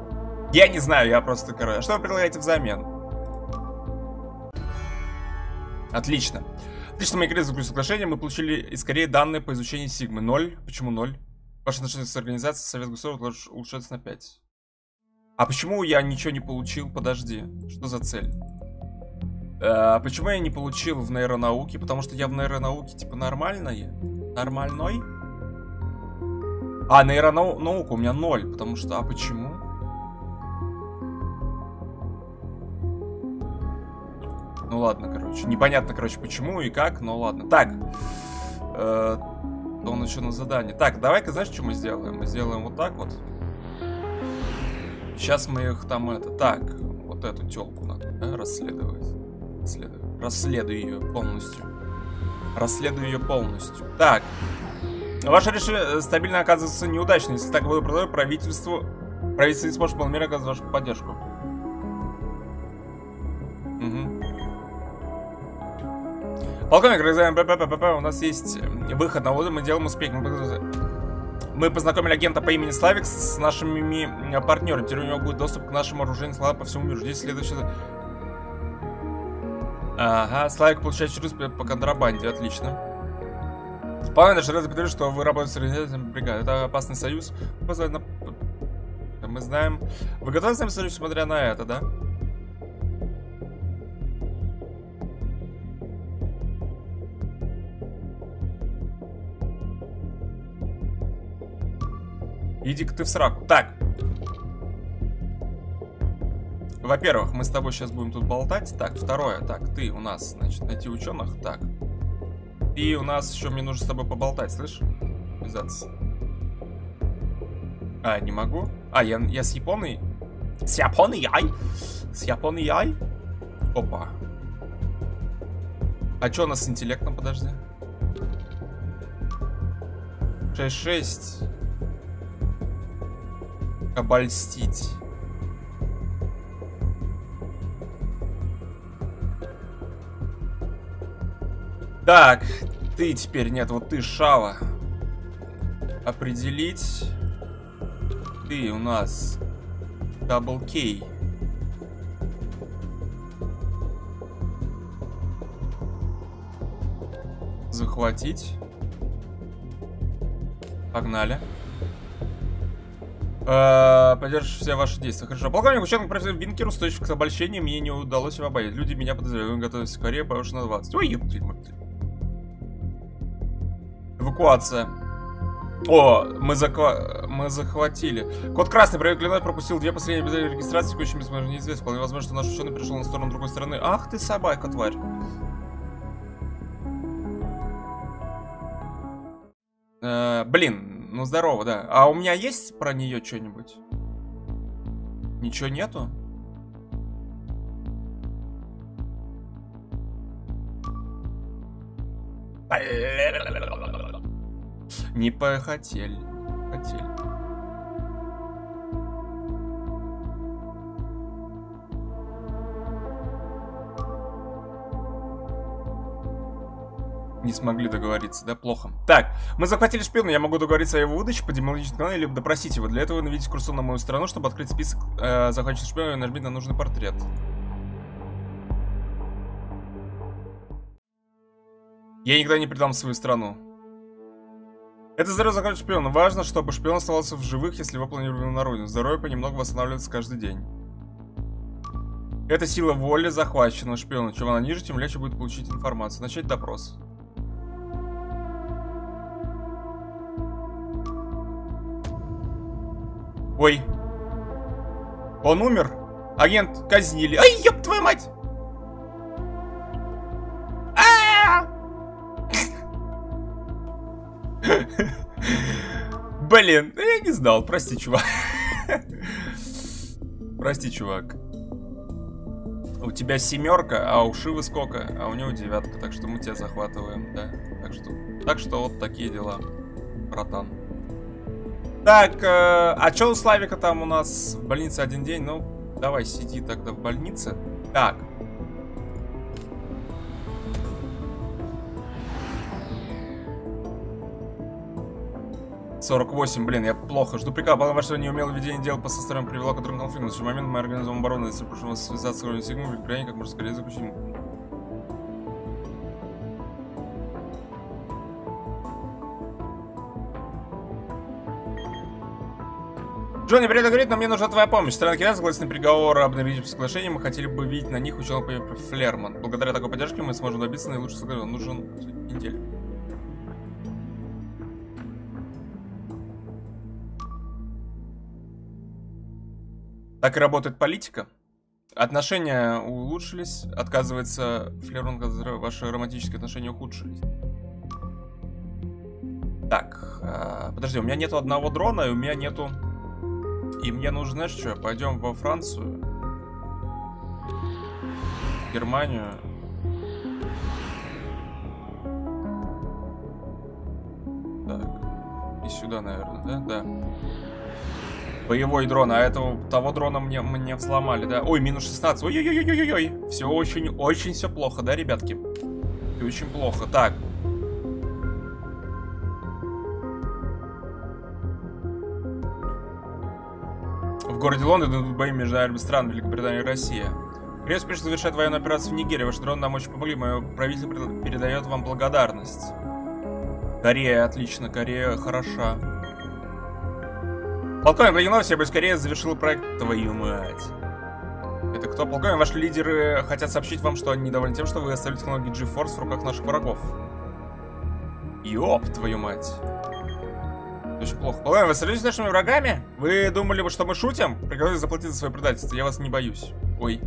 Я не знаю, я просто... Что вы предлагаете взамен? Отлично. Отлично, мы играли за соглашение. Мы получили скорее данные по изучению Сигмы. 0. Почему 0? Ваше отношение с организацией Совет Государств улучшается на 5. А почему я ничего не получил? Подожди. Что за цель? Почему я не получил в нейронауке? Потому что я в нейронауке типа нормальная. Нормальной? А, нейронаука у меня 0. Потому что... А почему? Ну ладно, короче. Непонятно, короче, почему и как, но ладно. Так. Он еще на задании. Так, давай-ка, знаешь, что мы сделаем? Мы сделаем вот так вот. Сейчас мы их там это... Так, вот эту телку надо, да, расследовать. Расследую ее полностью. Так. Ваше решение стабильно оказывается неудачным. Если так было продолжать, правительство не сможет полмера оказывать вашу поддержку. Полковник, у нас есть выход на воду, мы делаем успех. Мы познакомили агента по имени Славик с нашими партнерами. Теперь у него будет доступ к нашему оружию слава по всему миру. Здесь следующее... Ага, Славик получает через по контрабанде, отлично. Павел, даже раз подтвердил, что вы работаете с организацией бригады. Это опасный союз. Мы знаем... Вы готовы с нами союз, смотря на это, да? Иди-ка ты в сраку. Так. Во-первых, мы с тобой сейчас будем тут болтать. Так, второе. Так, ты у нас, значит, найти ученых. Так. И у нас еще мне нужно с тобой поболтать, слышишь? Вязаться. А, не могу. А, я с Японией. С Японией. Опа. А что у нас с интеллектом? Подожди. 6-6. Обольстить. Так, ты теперь, нет, вот ты шава. Определить. Ты у нас дабл кей. Захватить. Погнали. Поддержишь все ваши действия. Хорошо. Полковник, ученый профессор Винкер устойчив к обольщению, мне не удалось его обойти. Люди меня подозревают. Он готовится к Корее, повышено на 20. Ой, ептиль, мартиль. Эвакуация. О, мы захватили. Код красный, проект Клинович пропустил две последние обязательные регистрации, куча бессмысленно неизвестно. Вполне возможно, что наш ученый пришел на сторону другой стороны. Ах ты, собака, тварь. Блин. Ну, здорово, да. А у меня есть про нее что-нибудь? Ничего нету? Не похотели. Не смогли договориться, да, плохо. Так, мы захватили шпиона, я могу договориться о его выдаче по демонологическому каналу или допросить его. Для этого наведите курсор на мою страну, чтобы открыть список захваченных шпионов и нажмите на нужный портрет. Я никогда не предам свою страну. Это здоровье захваченных шпионов. Важно, чтобы шпион оставался в живых, если его планировали на родину. Здоровье понемногу восстанавливается каждый день. Это сила воли захваченного шпиона. Чем она ниже, тем легче будет получить информацию. Начать допрос. Ой. Он умер? Агент казнили. Ай, ёб твою мать! Блин, я не знал. Прости, чувак. У тебя семерка, а у Шивы сколько? А у него девятка, так что мы тебя захватываем, да. Так что вот такие дела, братан. Так, а что у Славика там у нас в больнице один день? Ну, давай, сиди тогда в больнице. Так. «48, блин, я плохо. Жду приказа, потому что неумелое ведение дел по составам привело к другому конфликту. В следующий момент мы организуем оборону, если прошу вас связаться с уровнем Сигмы, при как можно скорее заключим». Джонни, привет, говорит, но мне нужна твоя помощь. Страна Китая согласна на переговоры об обновительном соглашении. Мы хотели бы видеть на них ученого Флерман. Благодаря такой поддержке мы сможем добиться наилучшего соглашения. Нужен неделю. Так и работает политика. Отношения улучшились, отказывается Флерман, ваши романтические отношения ухудшились. Так, подожди, у меня нету одного дрона, и у меня нету... И мне нужно, знаешь, что? Пойдем во Францию, Германию. Так, и сюда, наверное, да? Да. Боевой дрон, а этого, того дрона мне взломали, да? Ой, минус 16, ой-ой-ой-ой-ой-ой. Все очень-очень все плохо, да, ребятки? И очень плохо, так. В городе Лондон идут бои между армиями стран Великобритания и Россия. Греция успешно завершает военную операцию в Нигерии. Ваши дроны нам очень помогли, мое правительство передает вам благодарность. Корея, отлично, Корея хороша. Полковник Клинович, я бы скорее завершил проект, твою мать. Это кто, полковник? Ваши лидеры хотят сообщить вам, что они недовольны тем, что вы оставили технологии GeForce в руках наших врагов. Ёп, твою мать. Очень плохо. Полковник, вы сражаетесь с нашими врагами? Вы думали бы, что мы шутим? Приготовились заплатить за свое предательство, я вас не боюсь. Ой.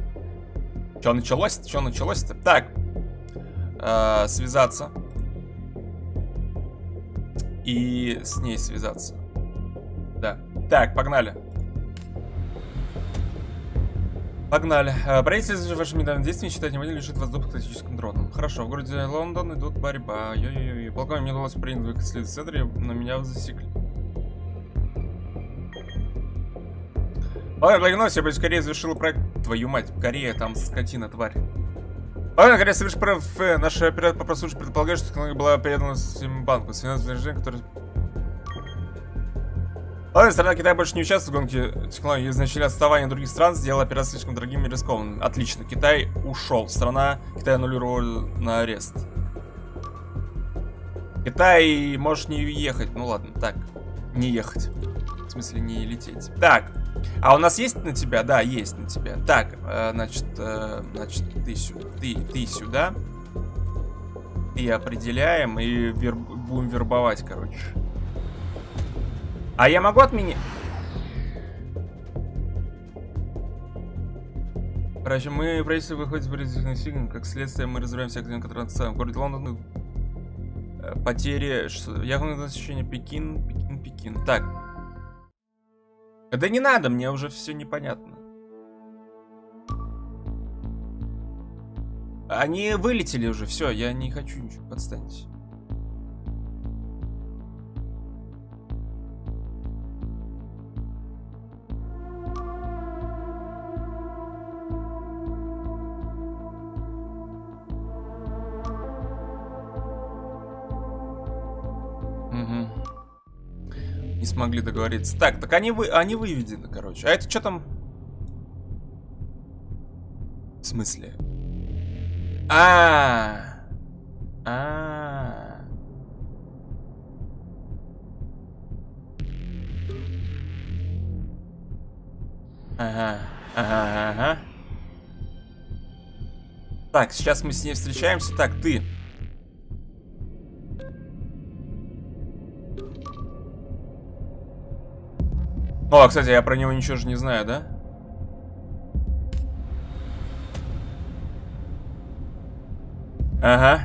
Чё началось-то? Чё началось-то? Так. Связаться. И с ней связаться. Да. Так, погнали. Погнали. Правительство вашими недавними действиями считать невозможно лишит воздуха тактическим дроном. Хорошо, в городе Лондон идут борьба. Ой-ой-ой. Полковник, мне удалось принять выход в центре, но меня засекли. Полковник, Лагинов, я бы скорее завершил проект... Твою мать, Корея, там скотина, тварь. Полковник, Корея, совершишь прав. Наш оператор по прослушке предполагает, что технология была передана Семерному банку. Связанное заражение, которое... Ладно, страна Китая больше не участвует в гонке технологий. Изначально отставание других стран сделало операцию слишком дорогими и рискованными. Отлично, Китай ушел. Страна Китая аннулировала на арест. Китай может не ехать. Ну ладно, так. Не ехать. В смысле, не лететь. Так. А у нас есть на тебя? Да, есть на тебя. Так, значит, ты сюда. Ты определяем и будем вербовать, короче. А я могу отменить? Короче, мы правительство выходит в резервный сигнал. Как следствие, мы разбираемся, активно, который отставим. В городе Лондон потери... Явное насыщение Пекин, Пекин, Пекин. Так. Да не надо, мне уже все непонятно. Они вылетели уже, все, я не хочу ничего, подстаньте. Не смогли договориться. Так, так они выведены, короче. А это что там? В смысле? Ага. Так, сейчас мы с ней встречаемся. Так, ты. О, кстати, я про него ничего же не знаю, да? Ага.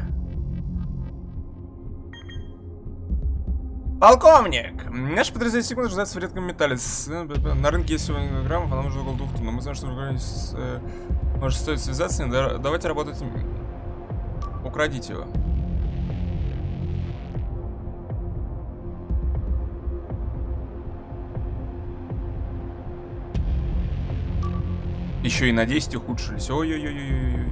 Полковник! Наш подразделение Sigma нуждается в редком металле. На рынке есть сегодня граммов, она нужна около 2000, но мы знаем, что может стоит связаться с ним. Давайте работать. Украдите его. Еще и на 10 ухудшились. Ой-ой-ой-ой-ой.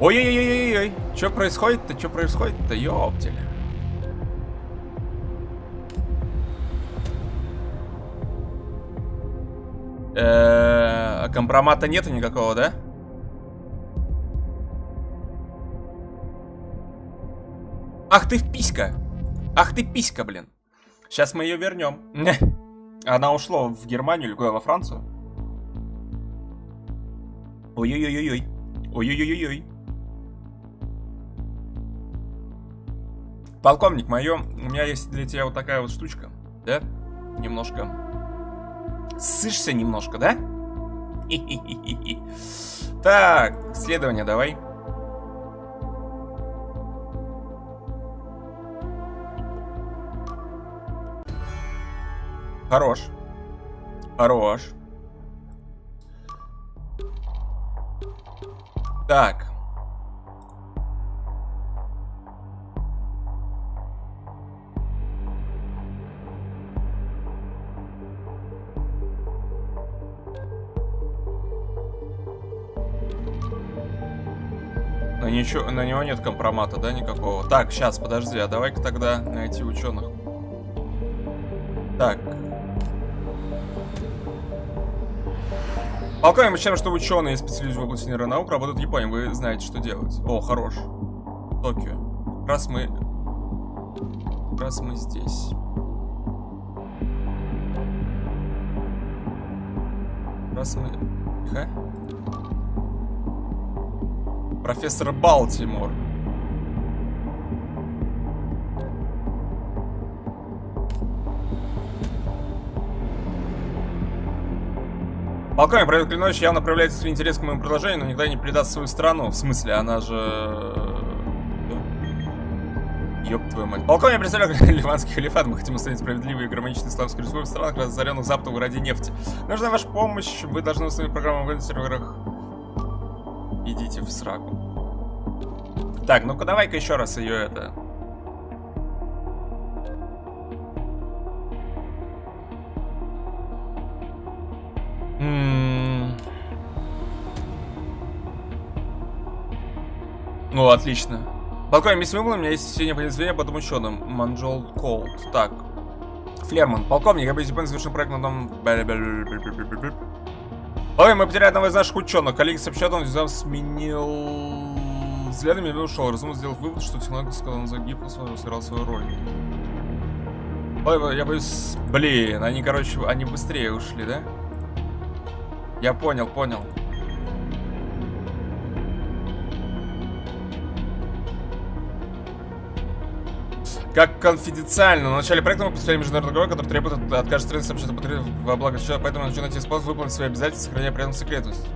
Ой-ой-ой-ой-ой. Что происходит-то? Что происходит-то? Ёптель. Компромата нету никакого, да? Ах ты писька! Ах ты писька, блин! Сейчас мы ее вернем. Она ушла в Германию или во Францию? Ой-ой-ой-ой-ой. Ой-ой-ой-ой-ой. Полковник, у меня есть для тебя вот такая вот штучка. Да? Немножко. Сышься немножко, да? Так, следование давай. Хорош. Хорош. Так. Ничего, на него нет компромата, да, никакого? Так, сейчас, подожди, а давай-ка тогда найти ученых. Так. Полковник, мы считаем, что ученые, специализируются в области нейронаук, работают в Японии. Вы знаете, что делать. О, хорош. Токио. Раз мы здесь. Ха? Профессор Балтимор. Полковник, профессор Клинович явно проявляет свой интерес к моему предложению, но никогда не предаст свою страну. В смысле, она же... Ёб твою мать. Полковник, представляю Ливанский халифат. Мы хотим установить справедливые и гармоничные исламские республики в странах, разоренных Западом в ради нефти. Нужна ваша помощь. Вы должны установить программу в серверах. Идите в сраку. Так, ну-ка давай-ка еще раз ее это. Ну, отлично. Полковник, мисс Вимбл, у меня есть сегодня предупреждение об этом ученом. Манжол Колд. Так. Флерман. Полковник, я бы завершил проект на том... Ой, мы потеряли одного из наших ученых. Коллеги сообщают, он взял, сменил взглядами и ушел. Разумно сделал вывод, что технология, когда он загиб, сыграл свою роль. Ой, я боюсь... Блин, они, короче, они быстрее ушли, да? Я понял, понял. Как конфиденциально. На начале проекта мы представляем международный договор, который требует от каждой страны сообщать о потребе во благо счета, поэтому нужно найти способ выполнить свои обязательства, сохраняя при этом секретность.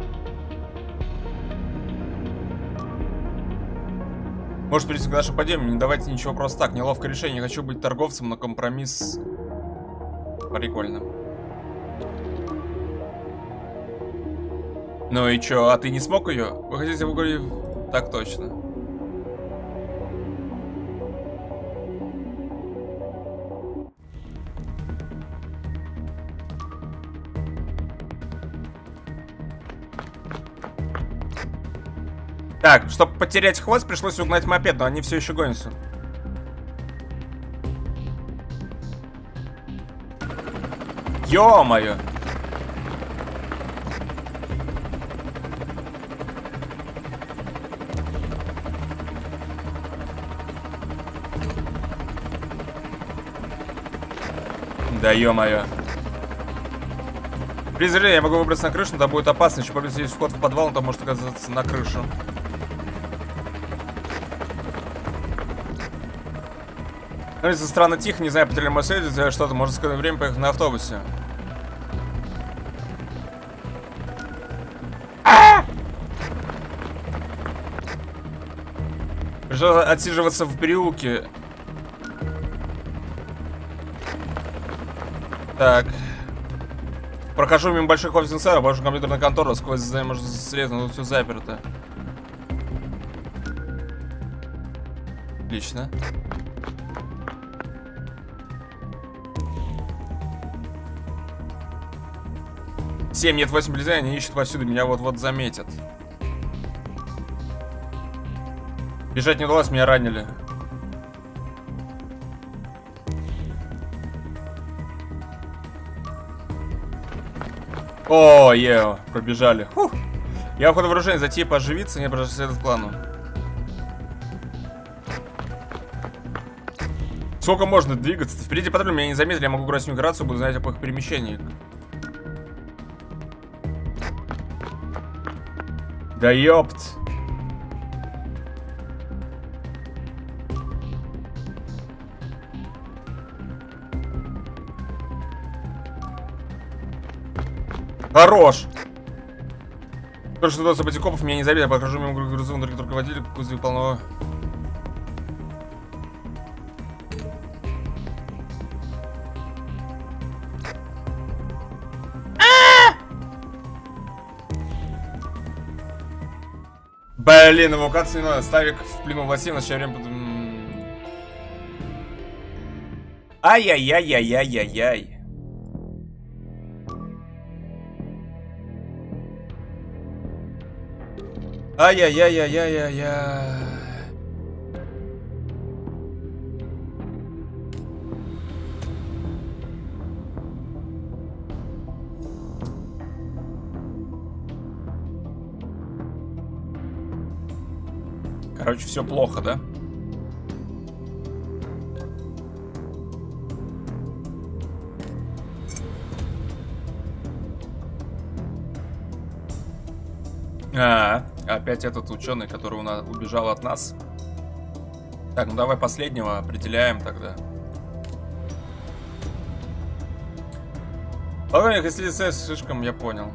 Может прийти к нашему падению, не давайте ничего просто так, неловкое решение, не хочу быть торговцем, но компромисс... Прикольно. Ну и чё, а ты не смог ее? Вы хотите выговорить? Так точно. Так, чтобы потерять хвост, пришлось угнать мопед, но они все еще гонятся. Ё-моё! Да ё-моё! При зрении я могу выбраться на крышу, но там будет опасно. Еще помните, есть вход в подвал, он там может оказаться на крышу. Ну, если странно тихо, не знаю, потеряли Мерседес, что-то, можно сказать, время поехать на автобусе. Пришлось отсиживаться в переулке. Так. Прохожу мимо больших офисных сенсоров, больше компьютерная контора, сквозь взаимосвязь, тут все заперто. Отлично. Семь, нет, 8 близай, они ищут повсюду, меня вот-вот заметят. Бежать не удалось, меня ранили. О, ео, пробежали. Фух. Я уходу вооружение, затея поживиться, не продолжать следовать плану. Сколько можно двигаться? Впереди патруль, меня не заметили, я могу бросить миграцию, буду знать об их перемещениях. Да ёпт. Хорош! Только что дается пати копов, меня не забили, я прохожу мимо грузовым руководителя, кузовик полного. Блин, эвакуация не надо. Славик в плену власти, в начале время... Ай-яй-яй-яй-яй-яй-яй. Ай-яй-яй-яй-яй-яй-яй. Короче, все плохо, да? Опять этот ученый, который убежал от нас. Так, ну давай последнего определяем тогда. Ладно, если лице с шишком, я понял.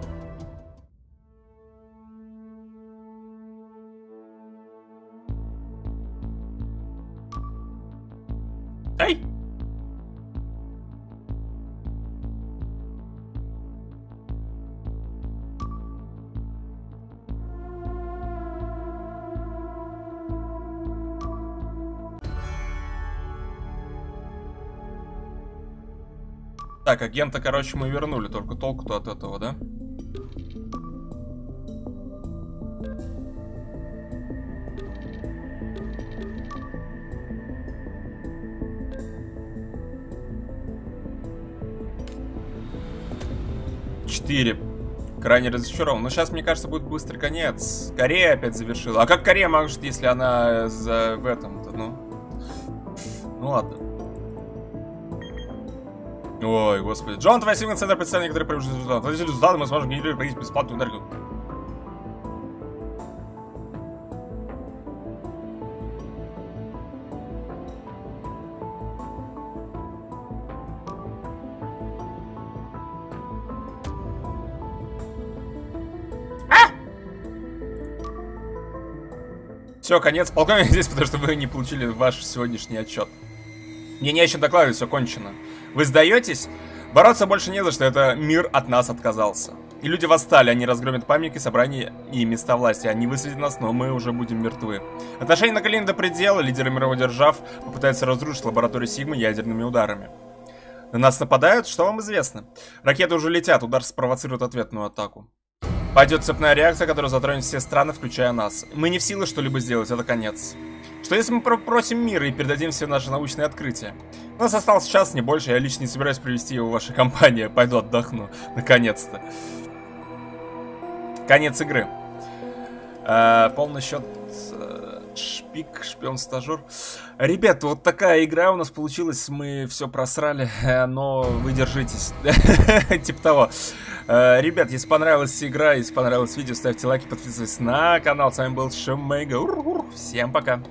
Так, агента, короче, мы вернули, только толку-то от этого, да? Четыре. Крайне разочарован. Но сейчас, мне кажется, будет быстрый конец. Корея опять завершила. А как Корея может, если она в этом-то, ну? Ну ладно. Ой, господи. Джон, твой сигнал центр представления, который привлечет результат. Если результаты, мы сможем генерировать бесплатную энергию. Все, конец. Полковник здесь, потому что вы не получили ваш сегодняшний отчет. Мне не о чем докладывать, все кончено. Вы сдаетесь? Бороться больше не за что, это мир от нас отказался. И люди восстали, они разгромят памятники, собрания и места власти. Они выследят нас, но мы уже будем мертвы. Отношения накалены до предела, лидеры мировых держав попытаются разрушить лабораторию Сигмы ядерными ударами. На нас нападают? Что вам известно? Ракеты уже летят, удар спровоцирует ответную атаку. Пойдет цепная реакция, которая затронет все страны, включая нас. Мы не в силах что-либо сделать, это конец. Что если мы просим мира и передадим все наши научные открытия? У нас остался час, не больше, я лично не собираюсь привести его в вашу компанию. Пойду отдохну, наконец-то. Конец игры. Полный счет. Шпик, шпион-стажер. Ребята, вот такая игра у нас получилась. Мы все просрали, но вы держитесь. Типа того. Ребят, если понравилась игра, если понравилось видео, ставьте лайки, подписывайтесь на канал. С вами был Shmyga. Всем пока.